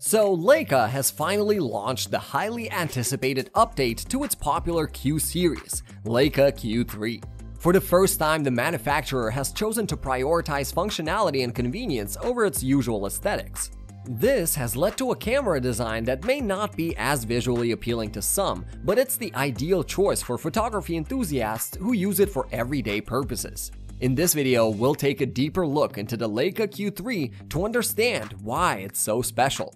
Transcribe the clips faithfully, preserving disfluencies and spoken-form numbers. So Leica has finally launched the highly anticipated update to its popular Q series, Leica Q three. For the first time, the manufacturer has chosen to prioritize functionality and convenience over its usual aesthetics. This has led to a camera design that may not be as visually appealing to some, but it's the ideal choice for photography enthusiasts who use it for everyday purposes. In this video, we'll take a deeper look into the Leica Q three to understand why it's so special.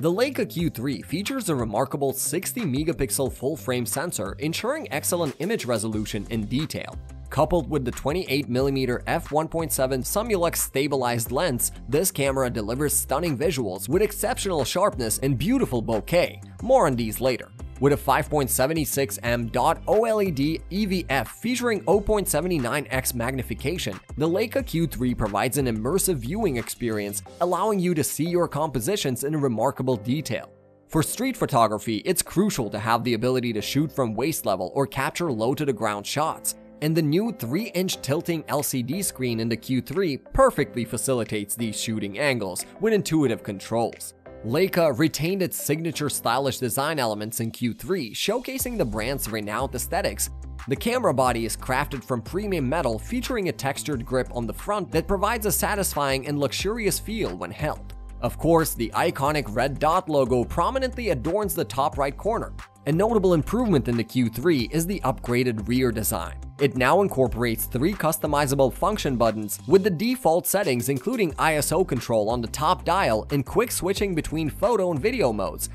The Leica Q three features a remarkable sixty megapixel full-frame sensor, ensuring excellent image resolution and detail. Coupled with the twenty-eight millimeter f one point seven Summilux stabilized lens, this camera delivers stunning visuals with exceptional sharpness and beautiful bokeh. More on these later. With a five point seven six M dot O L E D E V F featuring zero point seven nine X magnification, the Leica Q three provides an immersive viewing experience, allowing you to see your compositions in remarkable detail. For street photography, it's crucial to have the ability to shoot from waist level or capture low-to-the-ground shots, and the new three inch tilting L C D screen in the Q three perfectly facilitates these shooting angles with intuitive controls. Leica retained its signature stylish design elements in Q three, showcasing the brand's renowned aesthetics. The camera body is crafted from premium metal, featuring a textured grip on the front that provides a satisfying and luxurious feel when held. Of course, the iconic red dot logo prominently adorns the top right corner. A notable improvement in the Q three is the upgraded rear design. It now incorporates three customizable function buttons with the default settings, including I S O control on the top dial and quick switching between photo and video modes,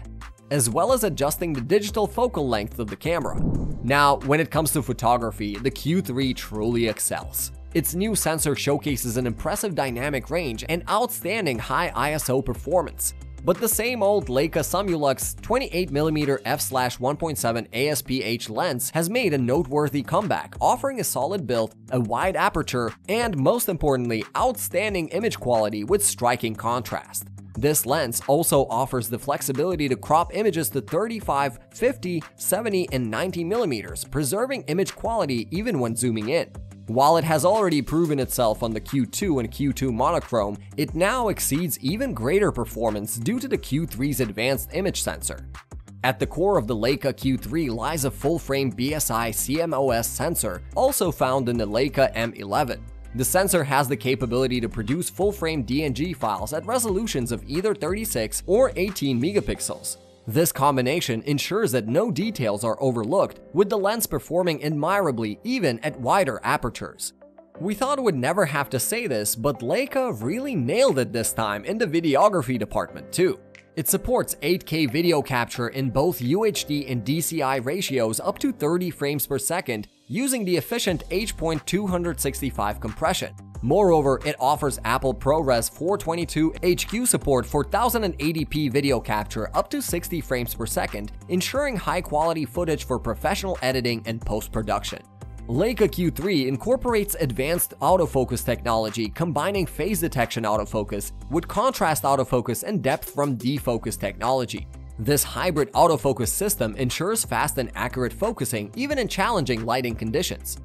as well as adjusting the digital focal length of the camera. Now, when it comes to photography, the Q three truly excels. Its new sensor showcases an impressive dynamic range and outstanding high I S O performance. But the same old Leica Summilux twenty-eight millimeter f one point seven A S P H lens has made a noteworthy comeback, offering a solid build, a wide aperture, and most importantly, outstanding image quality with striking contrast. This lens also offers the flexibility to crop images to thirty-five, fifty, seventy, and ninety millimeters, preserving image quality even when zooming in. While it has already proven itself on the Q two and Q two monochrome, it now exceeds even greater performance due to the Q three's advanced image sensor. At the core of the Leica Q three lies a full-frame B S I C M O S sensor, also found in the Leica M eleven. The sensor has the capability to produce full-frame D N G files at resolutions of either thirty-six or eighteen megapixels. This combination ensures that no details are overlooked, with the lens performing admirably even at wider apertures. We thought we'd never have to say this, but Leica really nailed it this time in the videography department too. It supports eight K video capture in both U H D and D C I ratios up to thirty frames per second using the efficient H two sixty-five compression. Moreover, it offers Apple ProRes four twenty-two H Q support for ten eighty p video capture up to sixty frames per second, ensuring high-quality footage for professional editing and post-production. Leica Q three incorporates advanced autofocus technology, combining phase detection autofocus with contrast autofocus and depth from defocus technology. This hybrid autofocus system ensures fast and accurate focusing, even in challenging lighting conditions.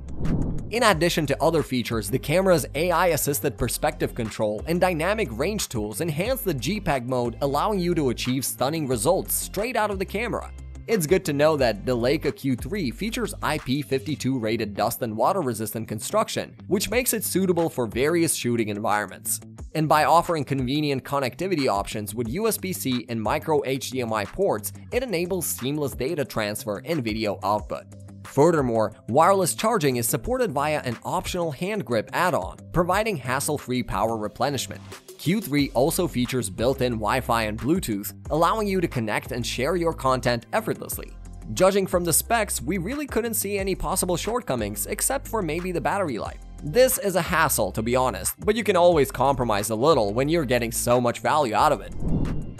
In addition to other features, the camera's A I-assisted perspective control and dynamic range tools enhance the JPEG mode, allowing you to achieve stunning results straight out of the camera. It's good to know that the Leica Q three features I P fifty-two rated dust and water-resistant construction, which makes it suitable for various shooting environments. And by offering convenient connectivity options with U S B C and micro H D M I ports, it enables seamless data transfer and video output. Furthermore, wireless charging is supported via an optional hand grip add-on, providing hassle-free power replenishment. Q three also features built-in Wi-Fi and Bluetooth, allowing you to connect and share your content effortlessly. Judging from the specs, we really couldn't see any possible shortcomings, except for maybe the battery life. This is a hassle, to be honest, but you can always compromise a little when you're getting so much value out of it.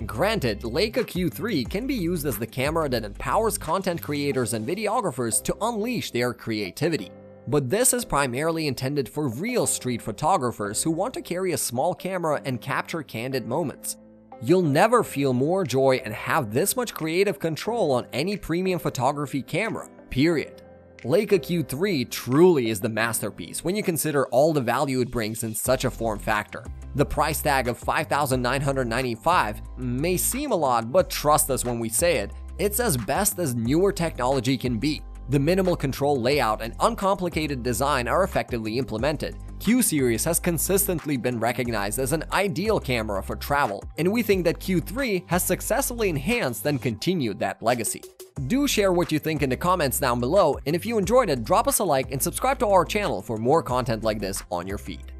Granted, Leica Q three can be used as the camera that empowers content creators and videographers to unleash their creativity. But this is primarily intended for real street photographers who want to carry a small camera and capture candid moments. You'll never feel more joy and have this much creative control on any premium photography camera. period. Leica Q three truly is the masterpiece when you consider all the value it brings in such a form factor. The price tag of five thousand nine hundred ninety-five dollars may seem a lot, but trust us when we say it, it's as best as newer technology can be. The minimal control layout and uncomplicated design are effectively implemented. Q series has consistently been recognized as an ideal camera for travel, and we think that Q three has successfully enhanced and continued that legacy. Do share what you think in the comments down below, and if you enjoyed it, drop us a like and subscribe to our channel for more content like this on your feed.